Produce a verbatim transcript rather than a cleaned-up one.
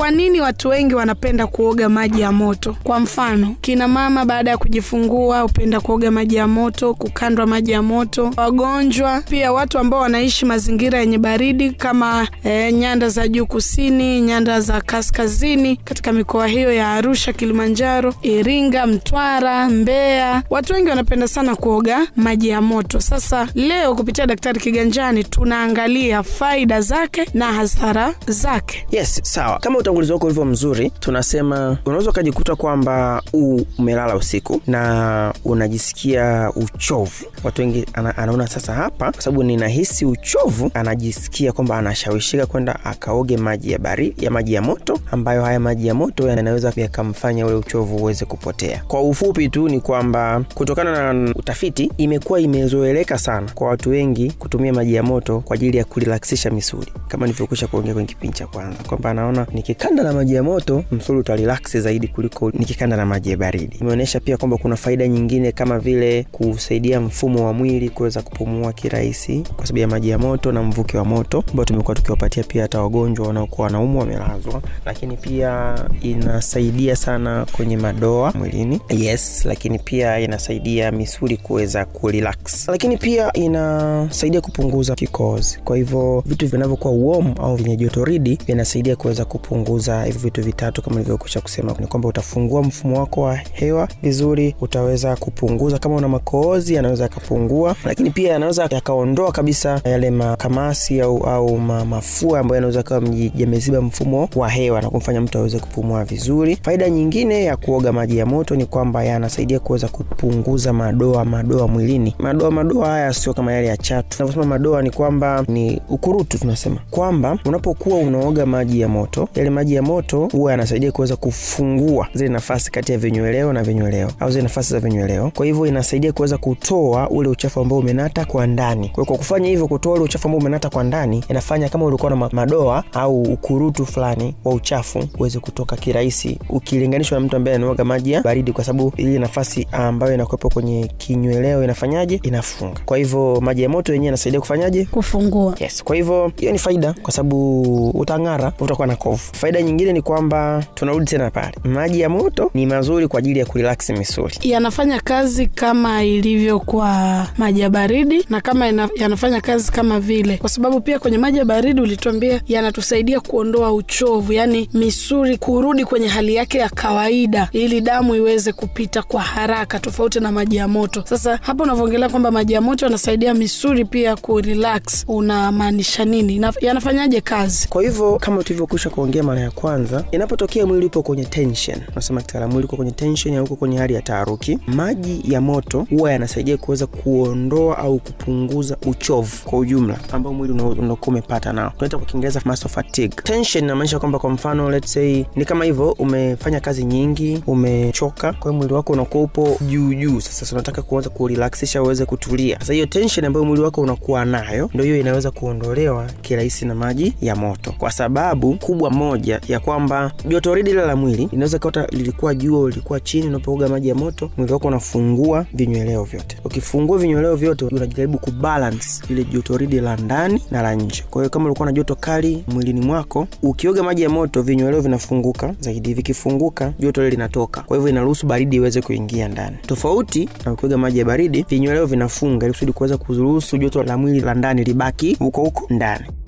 Kwa nini watu wengi wanapenda kuoga maji ya moto? Kwa mfano, kina mama baada ya kujifungua upenda kuoga maji ya moto, kukandwa maji ya moto, wagonjwa, pia watu ambao wanaishi mazingira yenye baridi kama e, nyanda za juu kusini, nyanda za kaskazini, katika mikoa hiyo ya Arusha, Kilimanjaro, Iringa, Mtwara, Mbeya, watu wengi wanapenda sana kuoga maji ya moto. Sasa leo kupitia Daktari Kiganjani tunaangalia faida zake na hasara zake. Yes, sawa. Kama utangulizo wako ulivyo mzuri, tunasema unaweza kujikuta kwamba umelala usiku na unajisikia uchovu. Watu wengi ana, anaona sasa hapa kwa sababu ninahisi uchovu, anajisikia kwamba anashawishika kwenda akaoge maji ya baridi, ya maji ya moto, ambayo haya maji ya moto yanaweza pia kumfanya ule uchovu uweze kupotea. Kwa ufupi tu ni kwamba kutokana na utafiti imekuwa imezoeleka sana kwa watu wengi kutumia maji ya moto kwa ajili ya kurelaxisha misuli. Kama nilivyokwisha kuongea kwenye kipindi cha kwanza, kwamba anaona nikikanda na maji ya moto msuli utarelax zaidi kuliko nikikanda na maji ya baridi. Imeonyesha pia kwamba kuna faida nyingine kama vile kusaidia mfumo wa mwili kuweza kupumua kirahisi kwa sababu ya maji ya moto na mvuke wa moto ambao tumekuwa tukiwapatia pia hata wagonjwa wanaokuwa wanaumwa wamelazwa. Lakini pia inasaidia sana kwenye madoa mwilini. Yes, lakini pia inasaidia misuli kuweza kurelax. Lakini pia inasaidia kupunguza kikozi. Kwa hivyo vitu vinavyokuwa warm au vyenye joto ridi vinasaidia kuweza kupunguza hivyo vitu vitatu kama nilivyokwisha kusema. Ni kwamba utafungua mfumo wako wa hewa vizuri, utaweza kupunguza kama una makohozi yanaweza kupungua, lakini pia yanaweza yakaondoa kabisa yale makamasi au au mafua ambayo yanaweza kama yameziba mfumo wa hewa na kumfanya mtu aweze kupumua vizuri. Faida nyingine ya kuoga maji ya moto ni kwamba yanasaidia kuweza kupunguza madoa madoa mwilini. Madoa madoa haya sio kama yale ya chatu. Tunaposema madoa ni kwamba ni ukurutu, tunasema kwamba unapokuwa unaoga maji ya moto, yale maji ya moto huwa yanasaidia kuweza kufungua zile nafasi kati ya vinyweleo na vinyweleo au zile nafasi za vinyweleo. Kwa hivyo inasaidia kuweza kutoa ule uchafu ambao umenata kwa ndani. Kwa kwa kufanya hivyo, kutoa ule uchafu ambao umenata kwa ndani, inafanya kama ulikuwa na madoa au ukurutu fulani wa uchafu uweze kutoka kirahisi ukilinganishwa na mtu ambaye anaoga maji ya baridi, kwa sababu ile nafasi ambayo inakuwepo kwenye kinyweleo inafanyaje, inafunga. Kwa hivyo maji ya moto yenyewe yanasaidia kufanyaje, kufungua. Yes, kwa hivyo hiyo ni faida, kwa sababu utangara, utakuwa na kovu. Faida nyingine ni kwamba tunarudi tena pale, maji ya moto ni mazuri kwa ajili ya kurelax misuli. Yanafanya kazi kama ilivyo kwa maji ya baridi na kama ina, yanafanya kazi kama vile, kwa sababu pia kwenye maji ya baridi ulituambia yanatusaidia kuondoa uchovu, yani misuli kurudi kwenye hali yake ya kawaida ili damu iweze kupita kwa haraka, tofauti na maji ya moto. Sasa hapo unavyoongelea kwamba maji ya moto yanasaidia misuli pia kurelax, unamaanisha nini? Yanafanyaje kazi? Kwa hivyo kama tulivyokwisha kuongea mara ya kwanza, inapotokea mwili upo kwenye tension, nasema kitaalamu mwili uko kwenye tension au uko kwenye hali ya taharuki, maji ya moto huwa yanasaidia kuweza kuondoa au kupunguza uchovu kwa ujumla ambao mwili unaokuwa umepata nao. Tunaita kwa Kiingereza muscle fatigue. Tension inamaanisha kwamba, kwa mfano, let's say ni kama hivyo, umefanya kazi nyingi, umechoka, kwa hiyo mwili wako unakuwa upo juu juu. Sasa unataka kuanza kurelaxisha uweze kutulia. Sasa hiyo tension ambayo mwili wako unakuwa nayo ndio hiyo inaweza kuondolewa kirahisi na maji ya moto, kwa sababu kubwa moja ya kwamba joto ridi la mwili inaweza kuota lilikuwa juu, lilikuwa chini. Unapooga maji ya moto mwili wako unafungua vinyweleo vyote. Ukifungua vinyweleo vyote unajaribu kubalance ile joto ridi la ndani na la nje. Kwa hiyo kama ulikuwa na joto kali mwilini mwako, ukioga maji ya moto vinyweleo vinafunguka zaidi, vikifunguka joto lile linatoka, kwa hivyo inaruhusu baridi iweze kuingia ndani. Tofauti na ukioga maji ya baridi, vinyweleo vinafunga ili kusudi kuweza kuruhusu joto la mwili la ndani libaki huko huko ndani.